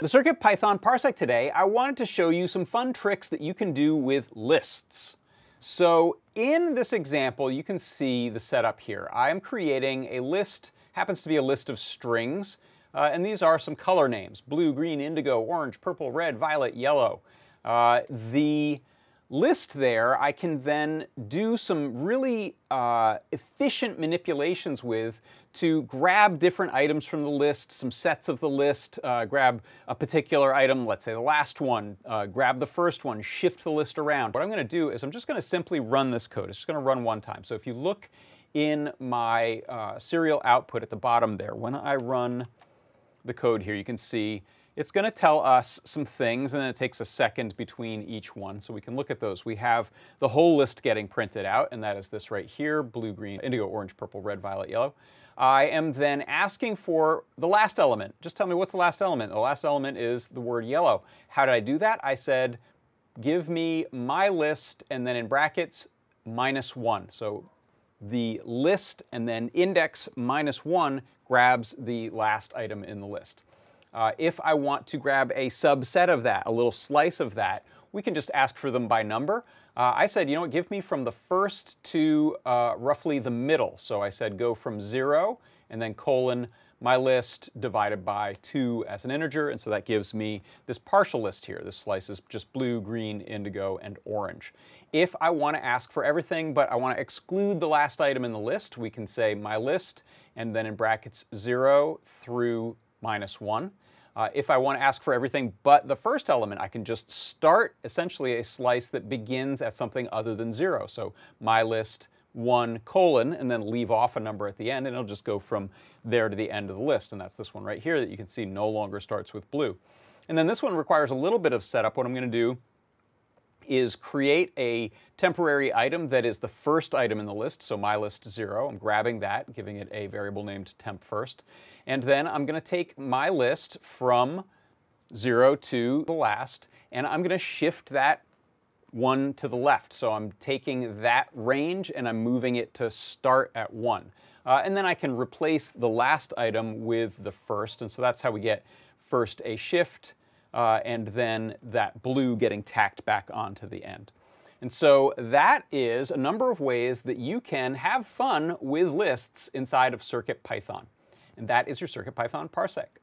The CircuitPython Parsec today, I wanted to show you some fun tricks that you can do with lists. So in this example, you can see the setup here. I am creating a list, happens to be a list of strings, and these are some color names: blue, green, indigo, orange, purple, red, violet, yellow. The list there, I can then do some really efficient manipulations with to grab different items from the list, some sets of the list, grab a particular item, let's say the last one, grab the first one, shift the list around. What I'm going to do is I'm just going to simply run this code. It's just going to run one time. So if you look in my serial output at the bottom there, when I run the code here, you can see it's going to tell us some things, and then it takes a second between each one, so we can look at those. We have the whole list getting printed out, and that is this right here: blue, green, indigo, orange, purple, red, violet, yellow. I am then asking for the last element. Just tell me, what's the last element? The last element is the word yellow. How did I do that? I said, give me my list, and then in brackets, -1. So the list and then index -1 grabs the last item in the list. If I want to grab a subset of that, a little slice of that, we can just ask for them by number. I said, you know what, give me from the first to roughly the middle. So I said go from 0 and then : my list divided by 2 as an integer. And so that gives me this partial list here. This slice is just blue, green, indigo, and orange. If I want to ask for everything, but I want to exclude the last item in the list, we can say my list and then in brackets 0 through -1. If I want to ask for everything but the first element, I can just start essentially a slice that begins at something other than 0. So my list 1: and then leave off a number at the end, and it'll just go from there to the end of the list. And that's this one right here that you can see no longer starts with blue. And then this one requires a little bit of setup. What I'm going to do is create a temporary item that is the first item in the list, so my list 0. I'm grabbing that, giving it a variable named temp first. And then I'm going to take my list from 0 to the last, and I'm going to shift that 1 to the left. So I'm taking that range and I'm moving it to start at 1. And then I can replace the last item with the first, and so that's how we get first a shift, and then that blue getting tacked back onto the end. And so that is a number of ways that you can have fun with lists inside of CircuitPython. And that is your CircuitPython Parsec.